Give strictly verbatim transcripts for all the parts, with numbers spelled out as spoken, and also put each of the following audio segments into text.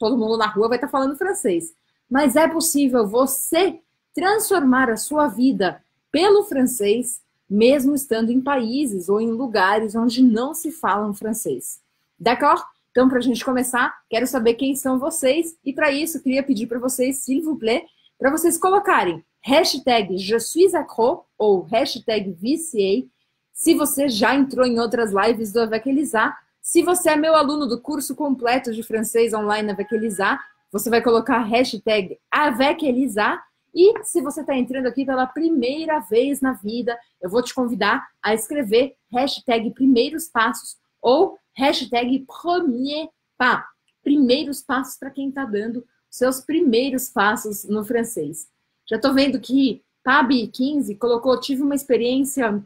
todo mundo na rua vai estar falando francês. Mas é possível você transformar a sua vida pelo francês, mesmo estando em países ou em lugares onde não se falam francês. D'accord? Então, para a gente começar, quero saber quem são vocês. E para isso, eu queria pedir para vocês, s'il vous plaît, para vocês colocarem hashtag Je suis accro ou hashtag viciei, se você já entrou em outras lives do Avec Elisa. Se você é meu aluno do curso completo de francês online Avec Elisa, você vai colocar hashtag Avec Elisa. E se você está entrando aqui pela primeira vez na vida, eu vou te convidar a escrever hashtag primeiros passos ou hashtag premier pas, primeiros passos para quem está dando seus primeiros passos no francês. Já estou vendo que Pabi quinze colocou, tive uma experiência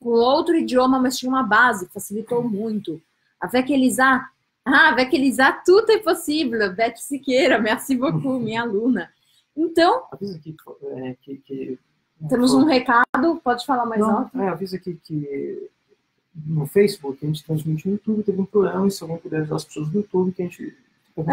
com outro idioma, mas tinha uma base, facilitou muito. Avec Elisa, ah, avec Elisa, tudo é possível. Beth Siqueira, merci beaucoup, minha aluna. Então, avisa que, é, que, que temos um recado, pode falar mais não, alto. É, avisa que, que no Facebook, a gente transmite no YouTube, teve um programa, e se alguém puder ajudar as pessoas do YouTube, que a gente...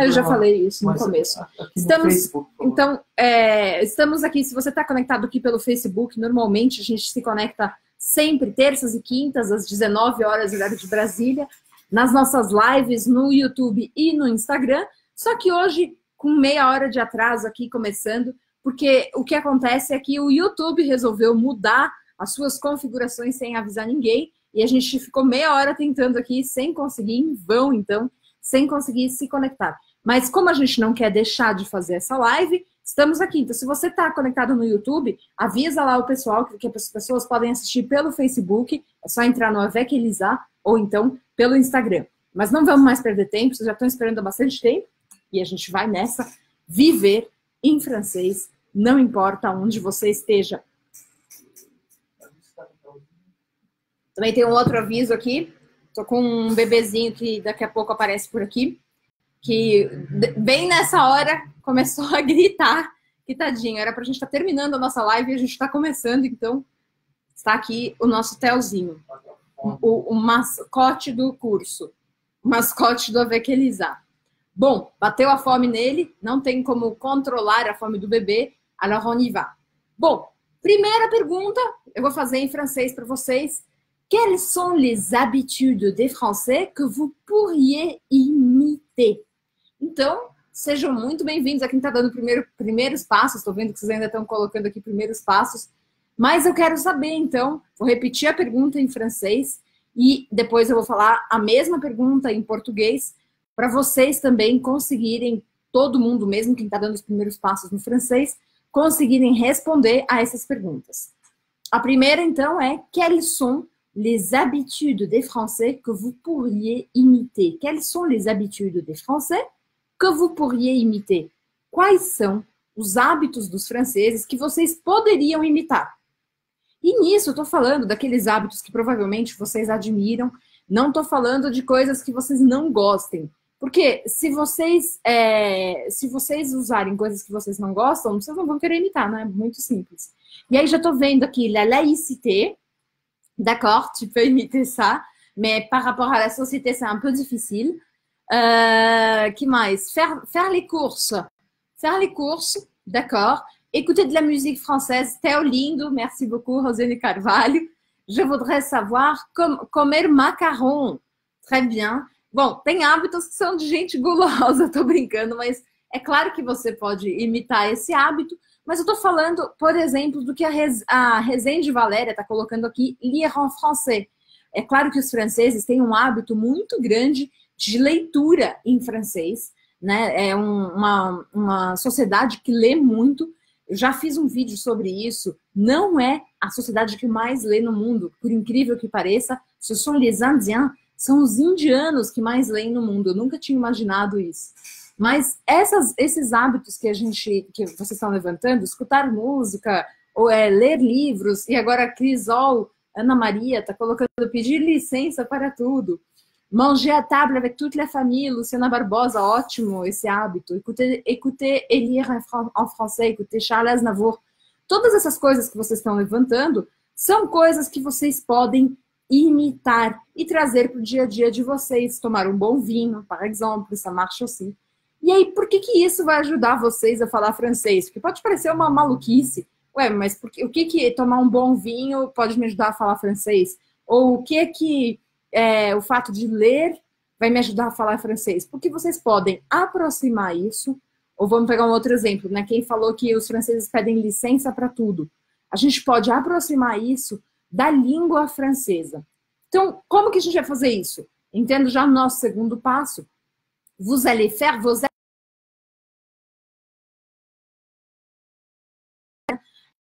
Eu já falei isso no Mas, começo. Estamos, no Facebook, então, é, estamos aqui, se você está conectado aqui pelo Facebook, normalmente a gente se conecta sempre, terças e quintas, às dezenove horas, horário de Brasília, nas nossas lives, no YouTube e no Instagram, só que hoje, com meia hora de atraso aqui, começando, porque o que acontece é que o YouTube resolveu mudar as suas configurações sem avisar ninguém, e a gente ficou meia hora tentando aqui, sem conseguir, em vão, então, sem conseguir se conectar. Mas como a gente não quer deixar de fazer essa live, estamos aqui. Então, se você está conectado no YouTube, avisa lá o pessoal, que as pessoas podem assistir pelo Facebook, é só entrar no Avec Elisa, ou então pelo Instagram. Mas não vamos mais perder tempo, vocês já estão esperando há bastante tempo, e a gente vai nessa, viver em francês, não importa onde você esteja. Também tem um outro aviso aqui. Tô com um bebezinho que daqui a pouco aparece por aqui, que bem nessa hora começou a gritar, que tadinho, era pra gente estar tá terminando a nossa live e a gente tá começando, então está aqui o nosso Théozinho, o, o mascote do curso, o mascote do Avec Elisa. Bom, bateu a fome nele, não tem como controlar a fome do bebê, alors on y va. Bom, primeira pergunta, eu vou fazer em francês para vocês. Quelles sont les habitudes des Français que vous pourriez imiter? Então, sejam muito bem-vindos a quem está dando primeiro, primeiros passos. Estou vendo que vocês ainda estão colocando aqui primeiros passos. Mas eu quero saber, então, vou repetir a pergunta em francês e depois eu vou falar a mesma pergunta em português para vocês também conseguirem, todo mundo, mesmo quem está dando os primeiros passos no francês, conseguirem responder a essas perguntas. A primeira, então, é quelles sont les habitudes des Français que vous pourriez imiter. Quelles sont les habitudes des Français que vous pourriez imiter? Quais são os hábitos dos franceses que vocês poderiam imitar? E nisso eu estou falando daqueles hábitos que provavelmente vocês admiram, não estou falando de coisas que vocês não gostem. Porque se vocês, é, se vocês usarem coisas que vocês não gostam, vocês não vão querer imitar, né? Muito simples. E aí já estou vendo aqui, la laïcité. D'accord, tu peux imiter ça, mais par rapport à la société, c'est un peu difficile. Euh, qui mais? Faire, faire les courses. Faire les courses, d'accord. Écouter de la musique française. Théo lindo, merci beaucoup, Rosane Carvalho. Je voudrais savoir com, comer macarrão. Très bien. Bom, tem hábitos que são de gente gulosa, tô brincando, mas é claro que você pode imitar esse hábito. Mas eu tô falando, por exemplo, do que a, Rez... a Rezende Valéria tá colocando aqui, lire en français. É claro que os franceses têm um hábito muito grande de leitura em francês, né? É um, uma, uma sociedade que lê muito. Eu já fiz um vídeo sobre isso. Não é a sociedade que mais lê no mundo, por incrível que pareça. Ce sont les Indiens, são os indianos que mais leem no mundo. Eu nunca tinha imaginado isso. Mas essas, esses hábitos que a gente, que vocês estão levantando, escutar música, ou é, ler livros, e agora a Crisol, Ana Maria, está colocando, pedir licença para tudo. Manger à table avec toute la famille, Luciana Barbosa, ótimo esse hábito. Écouter, écouter et lire en français, écouter Charles Aznavour. Todas essas coisas que vocês estão levantando são coisas que vocês podem imitar e trazer para o dia a dia de vocês. Tomar um bom vinho, por exemplo, ça marche aussi. E aí, por que que isso vai ajudar vocês a falar francês? Porque pode parecer uma maluquice. Ué, mas por que, o que que tomar um bom vinho pode me ajudar a falar francês? Ou o que que é, o fato de ler vai me ajudar a falar francês? Porque vocês podem aproximar isso. Ou vamos pegar um outro exemplo, né? Quem falou que os franceses pedem licença para tudo. A gente pode aproximar isso da língua francesa. Então, como que a gente vai fazer isso? Entendo já o nosso segundo passo. Vous allez faire vos...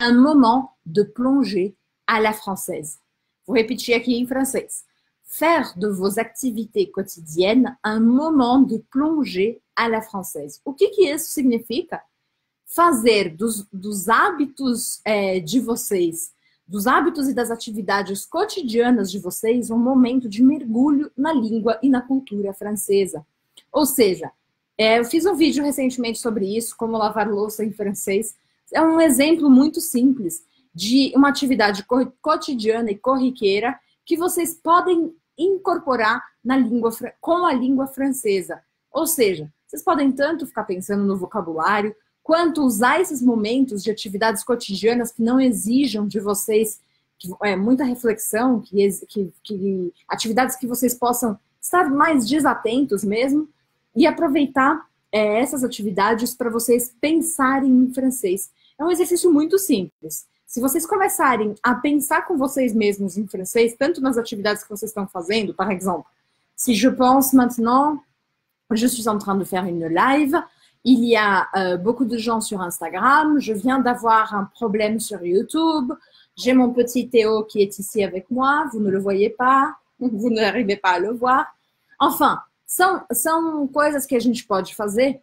un moment de plongée à la française. Vou repetir aqui em francês. Faire de vos activités quotidiennes un moment de plongée à la française. O que que isso significa? Fazer dos, dos hábitos é, de vocês, dos hábitos e das atividades cotidianas de vocês, um momento de mergulho na língua e na cultura francesa. Ou seja, é, eu fiz um vídeo recentemente sobre isso, como lavar louça em francês. É um exemplo muito simples de uma atividade cotidiana e corriqueira que vocês podem incorporar na língua, com a língua francesa. Ou seja, vocês podem tanto ficar pensando no vocabulário, quanto usar esses momentos de atividades cotidianas que não exijam de vocês que, é, muita reflexão, que, que, que, atividades que vocês possam estar mais desatentos mesmo, e aproveitar é, essas atividades para vocês pensarem em francês. É um exercício muito simples. Se vocês começarem a pensar com vocês mesmos em francês, tanto nas atividades que vocês estão fazendo, por exemplo, se je pense maintenant, je suis en train de faire une live, il y a euh, beaucoup de gens sur Instagram, je viens d'avoir un problème sur YouTube, j'ai mon petit Théo qui est ici avec moi, vous ne le voyez pas, vous n'arrivez pas à le voir. Enfin, são, são coisas que a gente pode fazer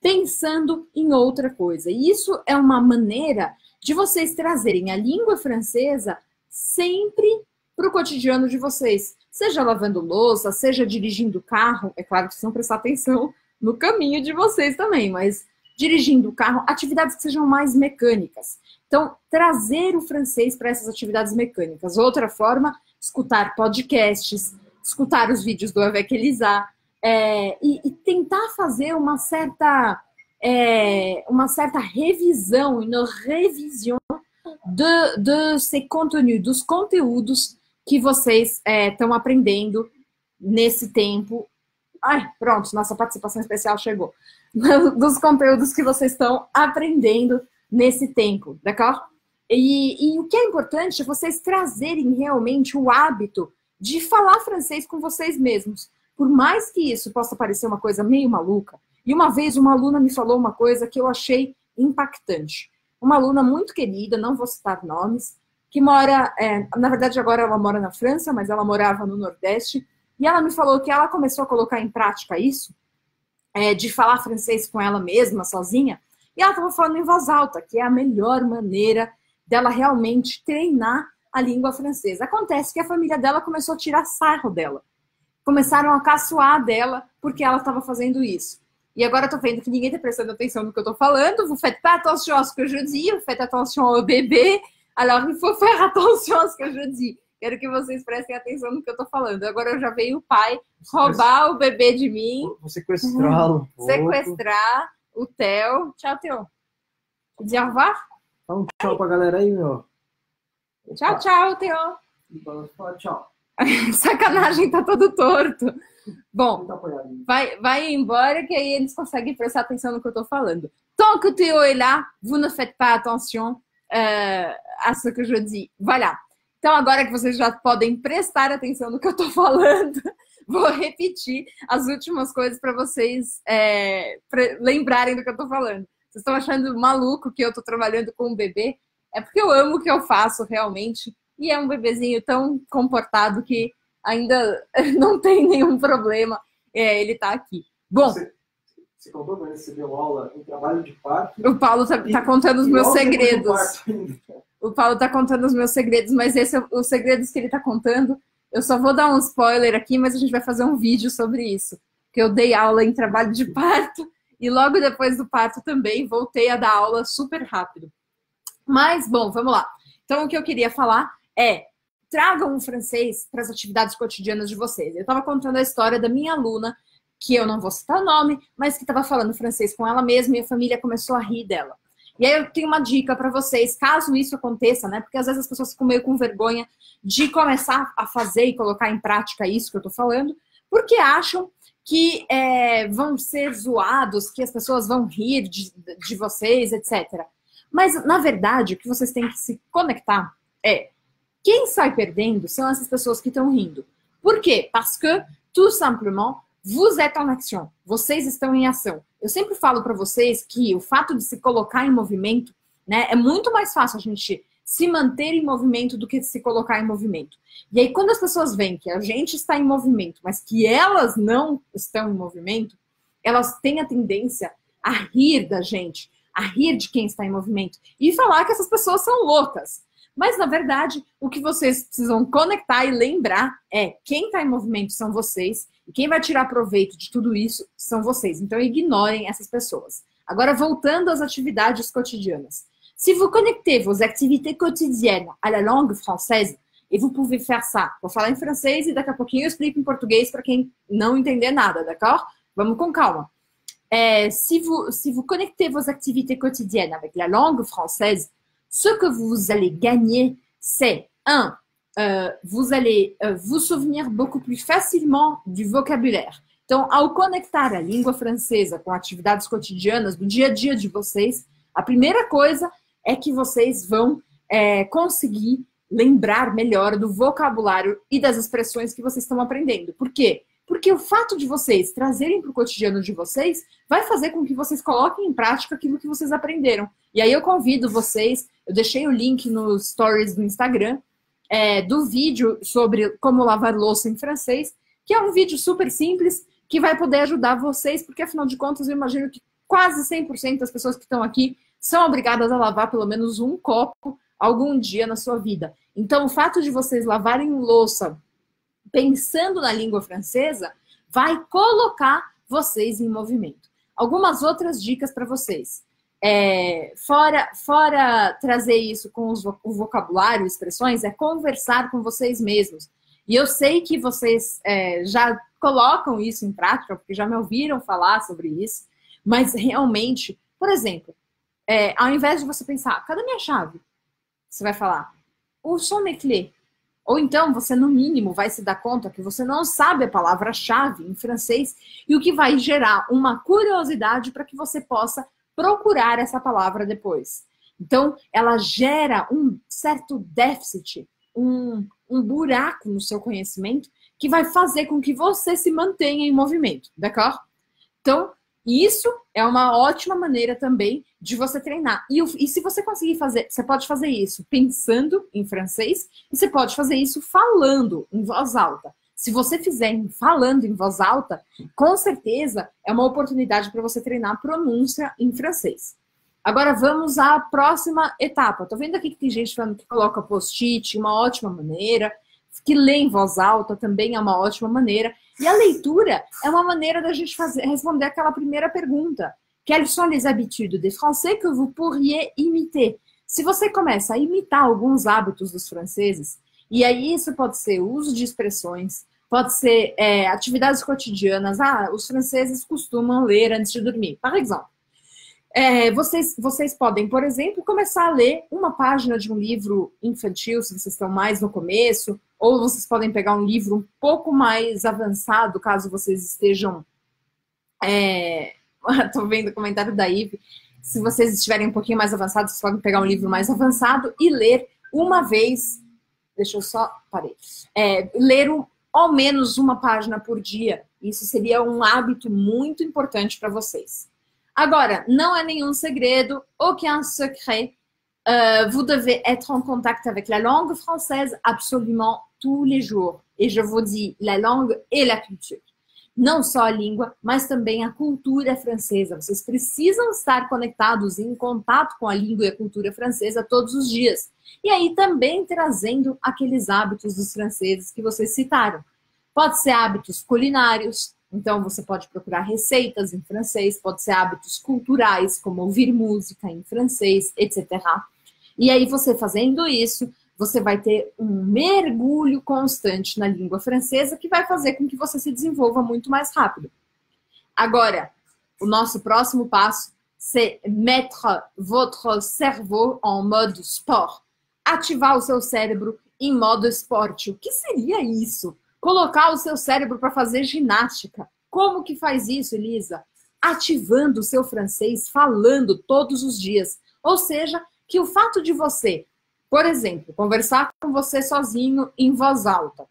pensando em outra coisa. E isso é uma maneira de vocês trazerem a língua francesa sempre para o cotidiano de vocês. Seja lavando louça, seja dirigindo o carro. É claro que vocês vão prestar atenção no caminho de vocês também, mas dirigindo o carro, atividades que sejam mais mecânicas. Então, trazer o francês para essas atividades mecânicas. Outra forma, escutar podcasts, escutar os vídeos do Avec Elisa, é, e, e tentar fazer uma certa... É uma certa revisão, uma revisão de, de ces conteúdos, dos conteúdos que vocês estão é, aprendendo nesse tempo. Ai, pronto, nossa participação especial chegou. Dos conteúdos que vocês estão aprendendo nesse tempo, d'accord? E, e o que é importante é vocês trazerem realmente o hábito de falar francês com vocês mesmos. Por mais que isso possa parecer uma coisa meio maluca, e uma vez uma aluna me falou uma coisa que eu achei impactante. Uma aluna muito querida, não vou citar nomes, que mora, é, na verdade agora ela mora na França, mas ela morava no Nordeste, e ela me falou que ela começou a colocar em prática isso, é, de falar francês com ela mesma, sozinha, e ela estava falando em voz alta, que é a melhor maneira dela realmente treinar a língua francesa. Acontece que a família dela começou a tirar sarro dela, começaram a caçoar dela porque ela estava fazendo isso. E agora eu tô vendo que ninguém tá prestando atenção no que eu tô falando. Vous faites pas attention à ce que je dis, vous faites attention au bébé. Alors, il faut faire attention à ce que je dis. Quero que vocês prestem atenção no que eu tô falando. Agora já veio o pai roubar o bebê de mim. Vou sequestrá-lo. Um Sequestrar o Theo. Tchau, Theo. Diz au revoir. Dá um tchau pra galera aí, meu. Tchau, tchau, Theo. Tchau. Sacanagem, tá todo torto. Bom, vai, vai embora que aí eles conseguem prestar atenção no que eu tô falando. Tant que Théo est là, vous ne faites pas attention uh, à ce que je dis. Voilà. Então, agora que vocês já podem prestar atenção no que eu tô falando, vou repetir as últimas coisas para vocês é, lembrarem do que eu tô falando. Vocês estão achando maluco que eu tô trabalhando com um bebê? É porque eu amo o que eu faço realmente. E é um bebezinho tão comportado que ainda não tem nenhum problema, é, ele tá aqui. Bom... Você, você contou, mas você deu aula em trabalho de parto... O Paulo tá, e, tá contando os meus segredos. O Paulo tá contando os meus segredos, mas esse é os segredos que ele tá contando. Eu só vou dar um spoiler aqui, mas a gente vai fazer um vídeo sobre isso. Que eu dei aula em trabalho de parto e logo depois do parto também voltei a dar aula super rápido. Mas, bom, vamos lá. Então, o que eu queria falar é... Tragam o francês para as atividades cotidianas de vocês. Eu estava contando a história da minha aluna que eu não vou citar o nome, mas que estava falando francês com ela mesma e a família começou a rir dela. E aí eu tenho uma dica para vocês, caso isso aconteça, né? Porque às vezes as pessoas ficam meio com vergonha de começar a fazer e colocar em prática isso que eu tô falando, porque acham que é, vão ser zoados, que as pessoas vão rir de, de vocês, etcétera. Mas, na verdade, o que vocês têm que se conectar é quem sai perdendo são essas pessoas que estão rindo. Por quê? Parce que, tout simplement, vous êtes en action. Vocês estão em ação. Eu sempre falo para vocês que o fato de se colocar em movimento, né, é muito mais fácil a gente se manter em movimento do que se colocar em movimento. E aí, quando as pessoas veem que a gente está em movimento, mas que elas não estão em movimento, elas têm a tendência a rir da gente, a rir de quem está em movimento e falar que essas pessoas são loucas. Mas, na verdade, o que vocês precisam conectar e lembrar é quem está em movimento são vocês e quem vai tirar proveito de tudo isso são vocês. Então, ignorem essas pessoas. Agora, voltando às atividades cotidianas. Se vous connectez vos activités quotidiennes à la langue française, et vous pouvez faire ça. Vou falar em francês e daqui a pouquinho eu explico em português para quem não entender nada, d'accord? Vamos com calma. É, se vous, se vous connectez vos activités quotidiennes avec la langue française, ce que vous allez gagner, c'est un, euh, vous allez euh, vous souvenir beaucoup plus facilement du vocabulaire. Então, ao conectar a língua francesa com atividades cotidianas do dia a dia de vocês, a primeira coisa é que vocês vão é, conseguir lembrar melhor do vocabulário e das expressões que vocês estão aprendendo. Por quê? Porque o fato de vocês trazerem para o cotidiano de vocês vai fazer com que vocês coloquem em prática aquilo que vocês aprenderam. E aí eu convido vocês, eu deixei o link nos stories do Instagram, é, do vídeo sobre como lavar louça em francês, que é um vídeo super simples, que vai poder ajudar vocês, porque afinal de contas eu imagino que quase cem por cento das pessoas que estão aqui são obrigadas a lavar pelo menos um copo algum dia na sua vida. Então o fato de vocês lavarem louça pensando na língua francesa, vai colocar vocês em movimento. Algumas outras dicas para vocês. É, fora, fora trazer isso com os, o vocabulário, expressões, é conversar com vocês mesmos. E eu sei que vocês é, já colocam isso em prática, porque já me ouviram falar sobre isso, mas realmente, por exemplo, é, ao invés de você pensar, cadê minha chave? Você vai falar, où sont mes clés? Ou então, você no mínimo vai se dar conta que você não sabe a palavra-chave em francês e o que vai gerar uma curiosidade para que você possa procurar essa palavra depois. Então, ela gera um certo déficit, um, um buraco no seu conhecimento que vai fazer com que você se mantenha em movimento, d'accord? Então, isso é uma ótima maneira também de você treinar. E, e se você conseguir fazer, você pode fazer isso pensando em francês e você pode fazer isso falando em voz alta. Se você fizer falando em voz alta, com certeza é uma oportunidade para você treinar a pronúncia em francês. Agora vamos à próxima etapa. Tô vendo aqui que tem gente falando que coloca post-it, uma ótima maneira. Que lê em voz alta também é uma ótima maneira. E a leitura é uma maneira da gente fazer, responder aquela primeira pergunta. Quelles sont les habitudes des Français que vous pourriez imiter? Se você começa a imitar alguns hábitos dos franceses, e aí isso pode ser o uso de expressões, pode ser é, atividades cotidianas. Ah, os franceses costumam ler antes de dormir, por exemplo. É, vocês, vocês podem, por exemplo, começar a ler uma página de um livro infantil, se vocês estão mais no começo, ou vocês podem pegar um livro um pouco mais avançado, caso vocês estejam... É... Estou vendo o comentário da Ive. Se vocês estiverem um pouquinho mais avançados, vocês podem pegar um livro mais avançado e ler uma vez... Deixa eu só... Parei. É, ler um, ao menos uma página por dia. Isso seria um hábito muito importante para vocês. Agora, não é nenhum segredo, aucun secret. Euh, vous devez être en contact avec la langue française absolument tous les jours. Et je vous dis, la langue et la culture. Não só a língua, mas também a cultura francesa. Vocês precisam estar conectados em contato com a língua e a cultura francesa todos os dias. E aí também trazendo aqueles hábitos dos franceses que vocês citaram. Pode ser hábitos culinários. Então, você pode procurar receitas em francês, pode ser hábitos culturais, como ouvir música em francês, etcétera. E aí, você fazendo isso, você vai ter um mergulho constante na língua francesa que vai fazer com que você se desenvolva muito mais rápido. Agora, o nosso próximo passo, c'est mettre votre cerveau en mode sport. Ativar o seu cérebro em modo esporte. O que seria isso? Colocar o seu cérebro para fazer ginástica. Como que faz isso, Elisa? Ativando o seu francês, falando todos os dias. Ou seja, que o fato de você, por exemplo, conversar com você sozinho em voz alta,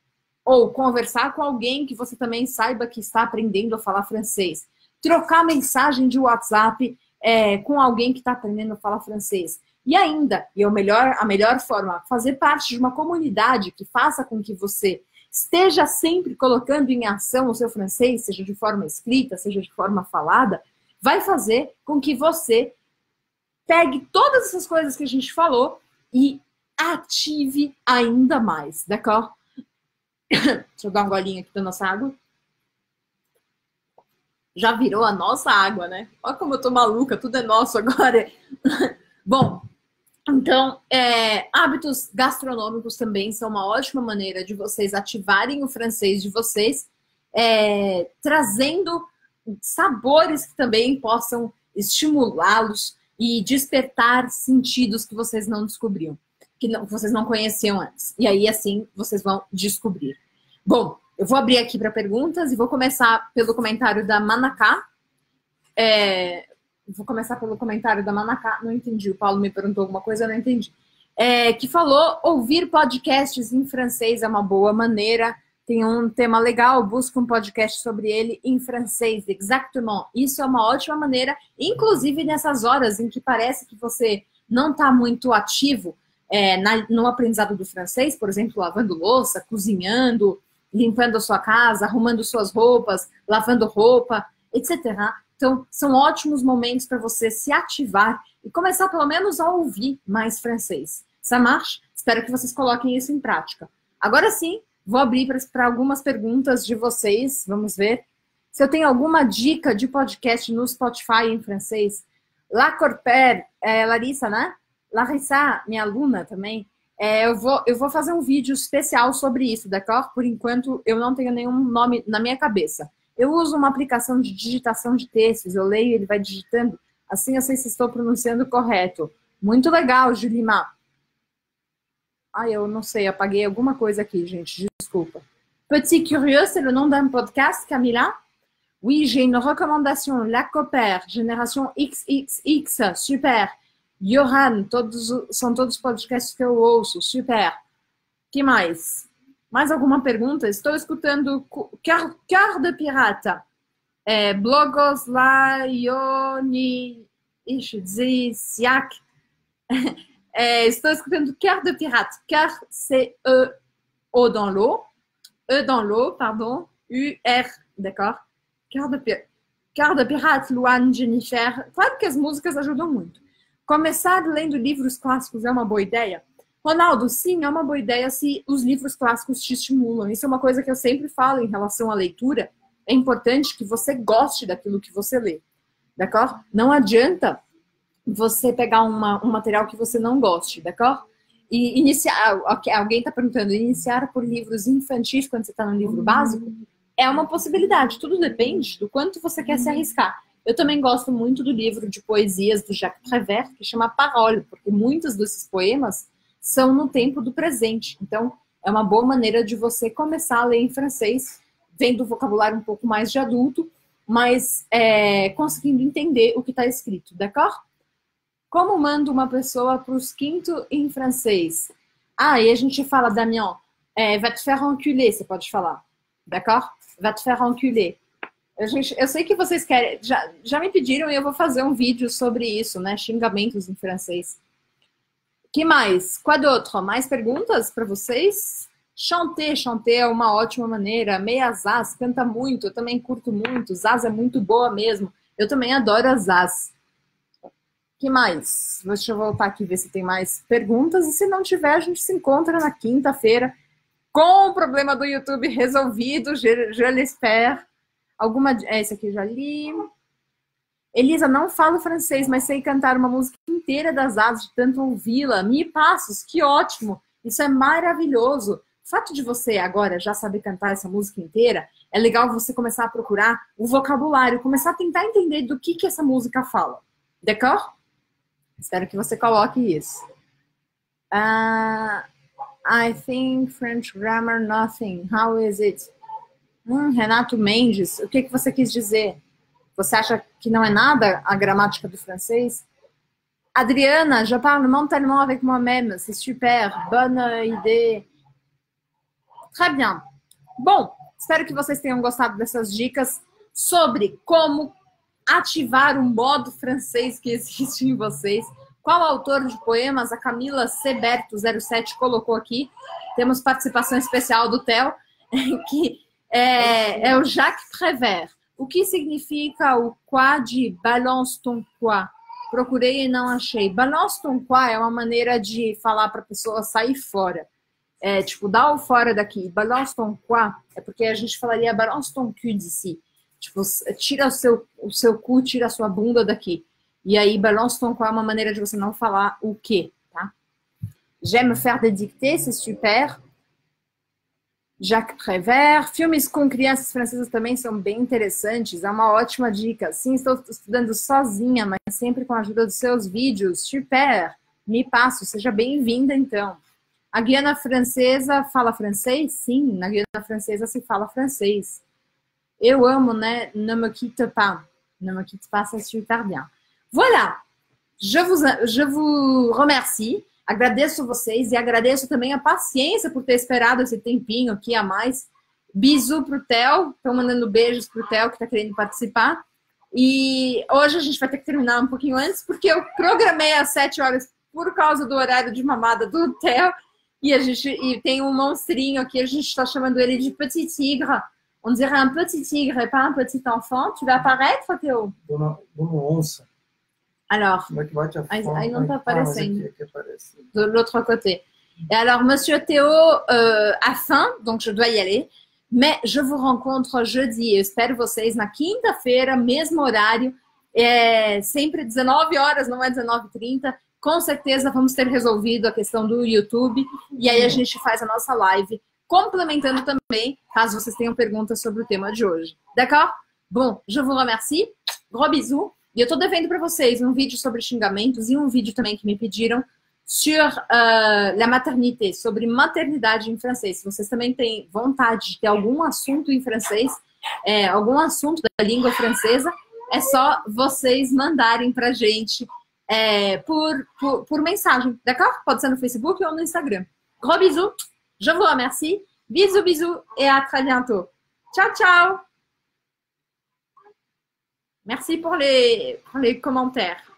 ou conversar com alguém que você também saiba que está aprendendo a falar francês, trocar mensagem de WhatsApp é, com alguém que está aprendendo a falar francês. E ainda, e é o melhor, a melhor forma, fazer parte de uma comunidade que faça com que você esteja sempre colocando em ação o seu francês, seja de forma escrita, seja de forma falada, vai fazer com que você pegue todas essas coisas que a gente falou e ative ainda mais, d'accord? Deixa eu dar um golinho aqui da nossa água. Já virou a nossa água, né? Olha como eu tô maluca, tudo é nosso agora. Bom... Então, é, hábitos gastronômicos também são uma ótima maneira de vocês ativarem o francês de vocês, é, trazendo sabores que também possam estimulá-los e despertar sentidos que vocês não descobriam, que, não, que vocês não conheciam antes. E aí, assim, vocês vão descobrir. Bom, eu vou abrir aqui para perguntas e vou começar pelo comentário da Manacá. É... Vou começar pelo comentário da Manacá. Não entendi, o Paulo me perguntou alguma coisa, eu não entendi. É, que falou, ouvir podcasts em francês é uma boa maneira. Tem um tema legal, busca um podcast sobre ele em francês. Exactement. Isso é uma ótima maneira, inclusive nessas horas em que parece que você não está muito ativo é, na, no aprendizado do francês, por exemplo, lavando louça, cozinhando, limpando a sua casa, arrumando suas roupas, lavando roupa, etcétera. Então, são ótimos momentos para você se ativar e começar, pelo menos, a ouvir mais francês. Ça marche? Espero que vocês coloquem isso em prática. Agora sim, vou abrir para algumas perguntas de vocês. Vamos ver. Se eu tenho alguma dica de podcast no Spotify em francês. La Corpère, é, Larissa, né? Larissa, minha aluna também. É, eu, vou, eu vou fazer um vídeo especial sobre isso, d'accord? Por enquanto, eu não tenho nenhum nome na minha cabeça. Eu uso uma aplicação de digitação de textos, eu leio e ele vai digitando. Assim eu sei se estou pronunciando correto. Muito legal, Julimar. Ai, eu não sei, apaguei alguma coisa aqui, gente, desculpa. Petit curieux, c'est le nom d'un podcast, Camila? Oui, j'ai une recommandation, La Corpère, Génération XXX, super. Johan, todos, são todos podcasts que eu ouço, super. Que mais? Mais alguma pergunta? Estou escutando Cœur, Cœur de pirata. É, blogos Laioni Ishdzisiak. É, estou escutando Cœur de pirate. Cœur, c'est E, O dans l'eau. E dans l'eau, pardon. U, R, d'accord? Cœur de, Cœur de pirate, Luan, Jennifer. Claro que as músicas ajudam muito. Começar lendo livros clássicos é uma boa ideia. Ronaldo, sim, é uma boa ideia se os livros clássicos te estimulam. Isso é uma coisa que eu sempre falo em relação à leitura. É importante que você goste daquilo que você lê. D'accord? Não adianta você pegar uma, um material que você não goste, d'accord? E iniciar. Alguém está perguntando, iniciar por livros infantis quando você está no livro básico? É uma possibilidade. Tudo depende do quanto você quer se arriscar. Eu também gosto muito do livro de poesias do Jacques Prévert, que chama Parole, porque muitos desses poemas são no tempo do presente. Então, é uma boa maneira de você começar a ler em francês, vendo o vocabulário um pouco mais de adulto, mas é, conseguindo entender o que está escrito, d'accord? Como mando uma pessoa para os quinto em francês? Ah, e a gente fala, Damien, é, va te faire enculer, você pode falar, d'accord? Va te faire enculer. Eu, gente, eu sei que vocês querem, já, já me pediram e eu vou fazer um vídeo sobre isso, né? Xingamentos em francês. Que mais? Qual outro? Mais perguntas para vocês? Chanter, chanter é uma ótima maneira. Meia Zaz canta muito, eu também curto muito. Zaz é muito boa mesmo. Eu também adoro a Zaz. Que mais? Deixa eu voltar aqui e ver se tem mais perguntas. E se não tiver, a gente se encontra na quinta-feira com o problema do YouTube resolvido. Je, je l'espère. Alguma... É, esse aqui eu já li. Elisa, não falo francês, mas sei cantar uma música inteira das Zaz de tanto ouvi-la. Me passos, que ótimo! Isso é maravilhoso. O fato de você agora já saber cantar essa música inteira é legal você começar a procurar o vocabulário, começar a tentar entender do que, que essa música fala. D'accord? Espero que você coloque isso. Uh, I think French grammar nothing. How is it? Hum, Renato Mendes, o que, que você quis dizer? Você acha que não é nada a gramática do francês? Adriana, je parle mentalement avec moi-même. C'est super, bonne idée. Très bien. Bom, espero que vocês tenham gostado dessas dicas sobre como ativar um modo francês que existe em vocês. Qual autor de poemas? A Camila Seberto zero sete colocou aqui. Temos participação especial do Theo, que é, é o Jacques Prévert. O que significa o quoi de balance ton quoi? Procurei e não achei. Balance ton quoi é uma maneira de falar para a pessoa sair fora. É, tipo, dá o fora daqui. Balance ton quoi é porque a gente falaria balance ton cul d'ici. Tipo, tira o seu, o seu cu, tira a sua bunda daqui. E aí, balance ton quoi é uma maneira de você não falar o quê, tá? J'aime faire des dictées, c'est super. Jacques Prévert. Filmes com crianças francesas também são bem interessantes. É uma ótima dica. Sim, estou estudando sozinha, mas sempre com a ajuda dos seus vídeos. Super. Me passo. Seja bem-vinda, então. A Guiana Francesa fala francês? Sim, na Guiana Francesa se fala francês. Eu amo, né? Ne me quitte pas. Ne me quitte pas, c'est super bien. Voilà. Je vous, je vous remercie. Agradeço vocês e agradeço também a paciência por ter esperado esse tempinho aqui a mais. Bisu pro Theo, estão mandando beijos pro Theo que tá querendo participar. E hoje a gente vai ter que terminar um pouquinho antes, porque eu programei às sete horas por causa do horário de mamada do Theo. E a gente e tem um monstrinho aqui, a gente tá chamando ele de Petit Tigre. On dirait un petit tigre et pas un petit enfant. Tu vas apparaître, Theo? Dona, dona onça. Alors, aí não está aparecendo. De l'autre côté. Et alors, Monsieur Théo euh, a faim, donc je dois y aller. Mais je vous rencontre jeudi. Eu espero vocês na quinta-feira, mesmo horário. É sempre dezenove horas, não é dezenove e trinta. Com certeza vamos ter resolvido a questão do YouTube. E aí a gente faz a nossa live, complementando também, caso vocês tenham perguntas sobre o tema de hoje. D'accord? Bom, je vous remercie. Gros bisous. E eu tô devendo para vocês um vídeo sobre xingamentos e um vídeo também que me pediram sur uh, la maternité, sobre maternidade em francês. Se vocês também têm vontade de ter algum assunto em francês, é, algum assunto da língua francesa, é só vocês mandarem pra gente é, por, por, por mensagem, d'accord? Pode ser no Facebook ou no Instagram. Gros bisous, je vous remercie, bisous, bisous et à très bientôt. Tchau, tchau! Merci pour les, pour les commentaires.